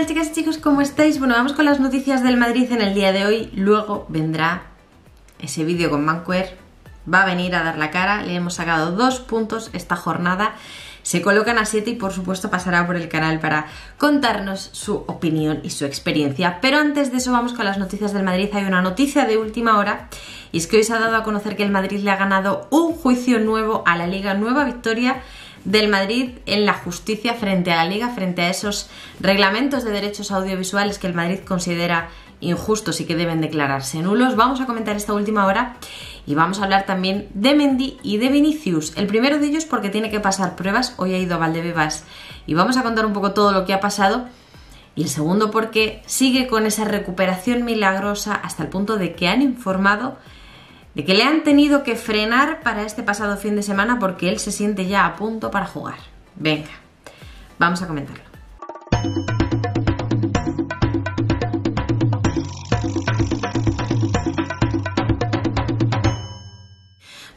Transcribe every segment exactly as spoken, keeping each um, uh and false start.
tal, chicas y chicos? ¿Cómo estáis? Bueno, vamos con las noticias del Madrid en el día de hoy. Luego vendrá ese vídeo con Mancuer. Va a venir a dar la cara. Le hemos sacado dos puntos esta jornada. Se colocan a siete y por supuesto pasará por el canal para contarnos su opinión y su experiencia. Pero antes de eso vamos con las noticias del Madrid. Hay una noticia de última hora y es que hoy se ha dado a conocer que el Madrid le ha ganado un juicio nuevo a la Liga. Nueva victoria del Madrid en la justicia frente a la Liga, frente a esos reglamentos de derechos audiovisuales que el Madrid considera injustos y que deben declararse nulos. Vamos a comentar esta última hora y vamos a hablar también de Mendy y de Vinicius. El primero de ellos porque tiene que pasar pruebas, hoy ha ido a Valdebebas y vamos a contar un poco todo lo que ha pasado. Y el segundo porque sigue con esa recuperación milagrosa hasta el punto de que han informado de que le han tenido que frenar para este pasado fin de semana porque él se siente ya a punto para jugar. Venga, vamos a comentarlo.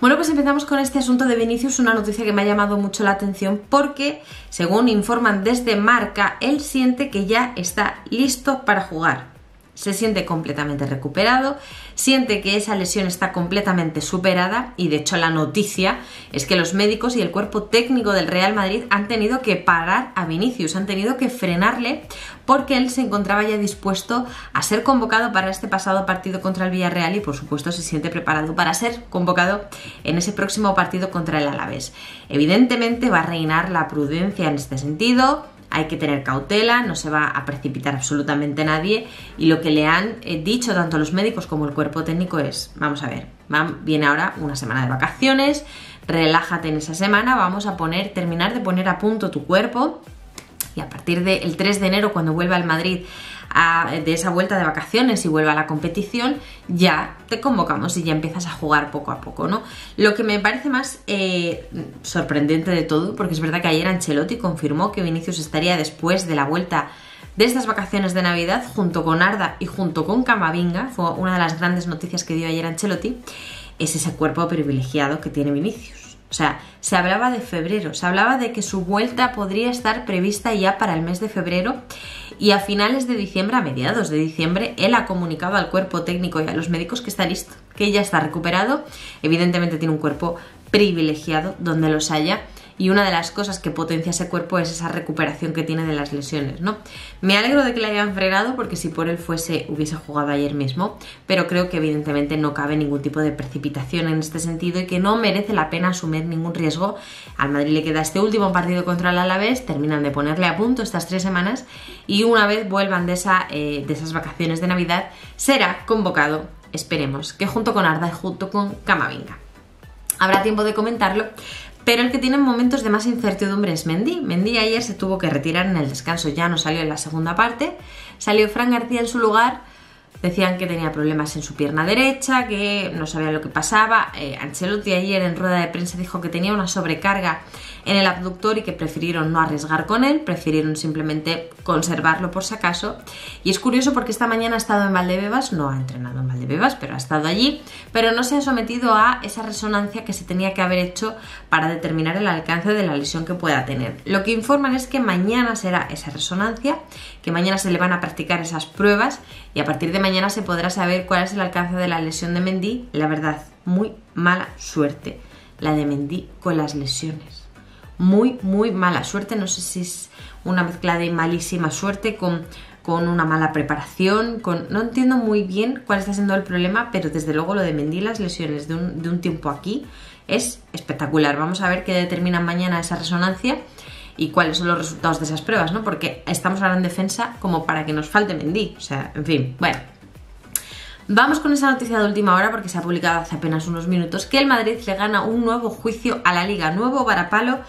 Bueno, pues empezamos con este asunto de Vinicius, una noticia que me ha llamado mucho la atención porque, según informan desde Marca, él siente que ya está listo para jugar. Se siente completamente recuperado, siente que esa lesión está completamente superada y de hecho la noticia es que los médicos y el cuerpo técnico del Real Madrid han tenido que parar a Vinicius, han tenido que frenarle porque él se encontraba ya dispuesto a ser convocado para este pasado partido contra el Villarreal y por supuesto se siente preparado para ser convocado en ese próximo partido contra el Alavés. Evidentemente va a reinar la prudencia en este sentido. Hay que tener cautela, no se va a precipitar absolutamente nadie y lo que le han dicho tanto los médicos como el cuerpo técnico es, vamos a ver, viene ahora una semana de vacaciones, relájate en esa semana, vamos a poner, terminar de poner a punto tu cuerpo y a partir del tres de enero cuando vuelva al Madrid a, de esa vuelta de vacaciones y vuelva a la competición, ya te convocamos y ya empiezas a jugar poco a poco, ¿no? Lo que me parece más eh, sorprendente de todo, porque es verdad que ayer Ancelotti confirmó que Vinicius estaría después de la vuelta de estas vacaciones de Navidad junto con Arda y junto con Camavinga, fue una de las grandes noticias que dio ayer Ancelotti, es ese cuerpo privilegiado que tiene Vinicius. O sea, se hablaba de febrero, se hablaba de que su vuelta podría estar prevista ya para el mes de febrero y a finales de diciembre, a mediados de diciembre, él ha comunicado al cuerpo técnico y a los médicos que está listo, que ya está recuperado. Evidentemente tiene un cuerpo privilegiado donde los haya y una de las cosas que potencia ese cuerpo es esa recuperación que tiene de las lesiones, ¿no? Me alegro de que le hayan frenado porque si por él fuese hubiese jugado ayer mismo, pero creo que evidentemente no cabe ningún tipo de precipitación en este sentido y que no merece la pena asumir ningún riesgo. Al Madrid le queda este último partido contra el Alavés, terminan de ponerle a punto estas tres semanas y una vez vuelvan de, esa, eh, de esas vacaciones de Navidad será convocado, esperemos, que junto con Arda y junto con Camavinga. Habrá tiempo de comentarlo. Pero el que tiene momentos de más incertidumbre es Mendy. Mendy ayer se tuvo que retirar en el descanso, ya no salió en la segunda parte. Salió Fran García en su lugar, decían que tenía problemas en su pierna derecha, que no sabía lo que pasaba. Eh, Ancelotti ayer en rueda de prensa dijo que tenía una sobrecarga en el abductor y que prefirieron no arriesgar con él, prefirieron simplemente conservarlo por si acaso. Y es curioso porque esta mañana ha estado en Valdebebas, no ha entrenado en Valdebebas, pero ha estado allí, pero no se ha sometido a esa resonancia que se tenía que haber hecho para determinar el alcance de la lesión que pueda tener. Lo que informan es que mañana será esa resonancia, que mañana se le van a practicar esas pruebas y a partir de mañana se podrá saber cuál es el alcance de la lesión de Mendy. La verdad, muy mala suerte la de Mendy con las lesiones. Muy, muy mala suerte, no sé si es una mezcla de malísima suerte con, con una mala preparación, con no entiendo muy bien cuál está siendo el problema, pero desde luego lo de Mendy, las lesiones de un, de un tiempo aquí es espectacular. Vamos a ver qué determina mañana esa resonancia y cuáles son los resultados de esas pruebas, ¿no? Porque estamos ahora en defensa como para que nos falte Mendy, o sea, en fin, bueno. Vamos con esa noticia de última hora porque se ha publicado hace apenas unos minutos que el Madrid le gana un nuevo juicio a la Liga, nuevo varapalo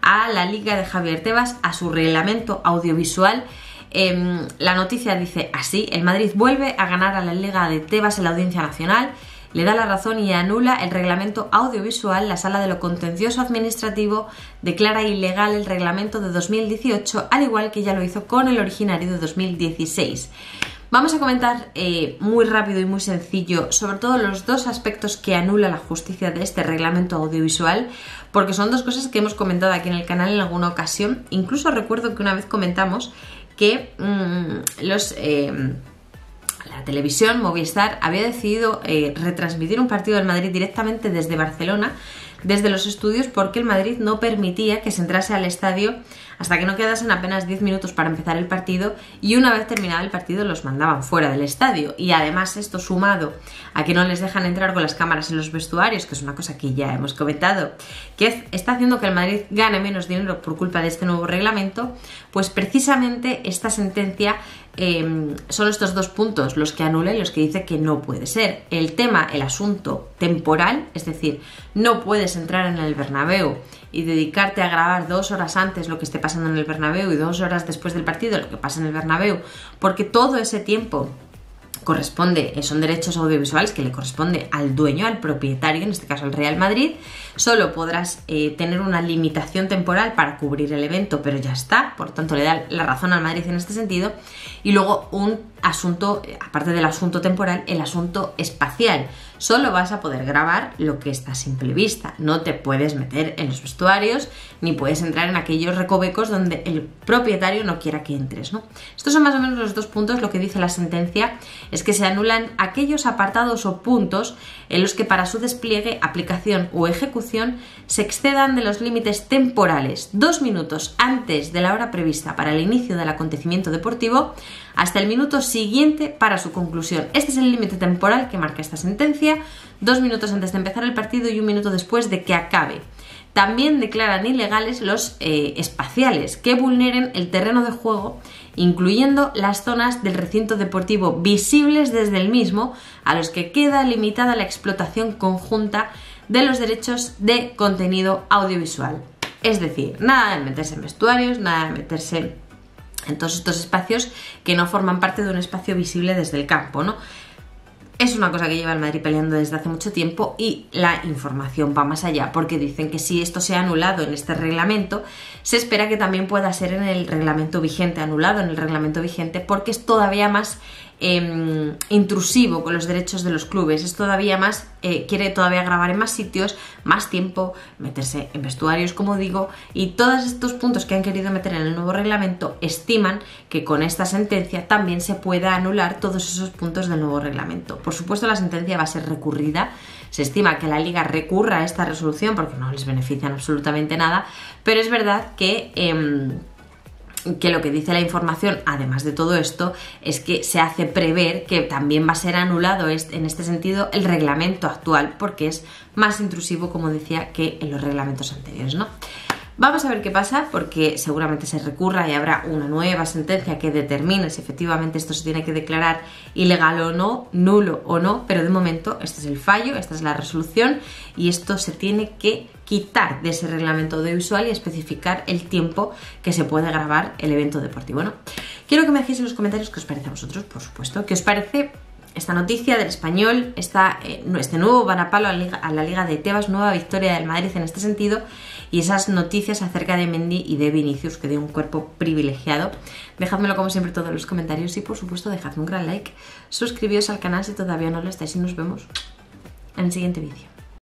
a la Liga de Javier Tebas, a su reglamento audiovisual. Eh, la noticia dice así: el Madrid vuelve a ganar a la Liga de Tebas en la Audiencia Nacional, le da la razón y anula el reglamento audiovisual. La sala de lo contencioso administrativo declara ilegal el reglamento de dos mil dieciocho, al igual que ya lo hizo con el originario de dos mil dieciséis. Vamos a comentar eh, muy rápido y muy sencillo sobre todo los dos aspectos que anula la justicia de este reglamento audiovisual, porque son dos cosas que hemos comentado aquí en el canal en alguna ocasión. Incluso recuerdo que una vez comentamos que mmm, los, eh, la televisión Movistar había decidido eh, retransmitir un partido del Madrid directamente desde Barcelona, desde los estudios, porque el Madrid no permitía que se entrase al estadio hasta que no quedasen apenas diez minutos para empezar el partido, y una vez terminado el partido los mandaban fuera del estadio. Y además esto sumado a que no les dejan entrar con las cámaras en los vestuarios, que es una cosa que ya hemos comentado, que está haciendo que el Madrid gane menos dinero por culpa de este nuevo reglamento, pues precisamente esta sentencia eh, son estos dos puntos los que anula y los que dice que no puede ser. El tema, el asunto temporal, es decir, no puedes entrar en el Bernabéu y dedicarte a grabar dos horas antes lo que esté pasando en el Bernabéu y dos horas después del partido lo que pasa en el Bernabéu, porque todo ese tiempo corresponde, son derechos audiovisuales que le corresponde al dueño, al propietario, en este caso el Real Madrid. Solo podrás eh, tener una limitación temporal para cubrir el evento, pero ya está, por tanto le da la razón al Madrid en este sentido. Y luego un asunto, aparte del asunto temporal, el asunto espacial. Solo vas a poder grabar lo que está a simple vista, no te puedes meter en los vestuarios ni puedes entrar en aquellos recovecos donde el propietario no quiera que entres, ¿no? Estos son más o menos los dos puntos. Lo que dice la sentencia es que se anulan aquellos apartados o puntos en los que para su despliegue, aplicación o ejecución se excedan de los límites temporales dos minutos antes de la hora prevista para el inicio del acontecimiento deportivo hasta el minuto siguiente para su conclusión. Este es el límite temporal que marca esta sentencia, dos minutos antes de empezar el partido y un minuto después de que acabe. También declaran ilegales los eh, espaciales que vulneren el terreno de juego, incluyendo las zonas del recinto deportivo visibles desde el mismo, a los que queda limitada la explotación conjunta de los derechos de contenido audiovisual. Es decir, nada de meterse en vestuarios, nada de meterse en en todos estos espacios que no forman parte de un espacio visible desde el campo, ¿no? Es una cosa que lleva el Madrid peleando desde hace mucho tiempo, y la información va más allá, porque dicen que si esto se ha anulado en este reglamento, se espera que también pueda ser en el reglamento vigente, anulado en el reglamento vigente, porque es todavía más eh, intrusivo con los derechos de los clubes, es todavía más, eh, quiere todavía grabar en más sitios, más tiempo, meterse en vestuarios, como digo, y todos estos puntos que han querido meter en el nuevo reglamento estiman que con esta sentencia también se pueda anular todos esos puntos del nuevo reglamento. Por supuesto, la sentencia va a ser recurrida, se estima que la Liga recurra a esta resolución porque no les benefician absolutamente nada, pero es verdad que, eh, que lo que dice la información, además de todo esto, es que se hace prever que también va a ser anulado en este sentido el reglamento actual, porque es más intrusivo, como decía, que en los reglamentos anteriores, ¿no? Vamos a ver qué pasa, porque seguramente se recurra y habrá una nueva sentencia que determine si efectivamente esto se tiene que declarar ilegal o no, nulo o no, pero de momento este es el fallo, esta es la resolución, y esto se tiene que quitar de ese reglamento audiovisual y especificar el tiempo que se puede grabar el evento deportivo, ¿no? Quiero que me dejéis en los comentarios qué os parece a vosotros, por supuesto, qué os parece esta noticia del Español, esta, eh, este nuevo varapalo a la, Liga, a la Liga de Tebas, nueva victoria del Madrid en este sentido, y esas noticias acerca de Mendy y de Vinicius, que de un cuerpo privilegiado. Dejádmelo como siempre todos los comentarios y por supuesto dejadme un gran like, suscribíos al canal si todavía no lo estáis y nos vemos en el siguiente vídeo.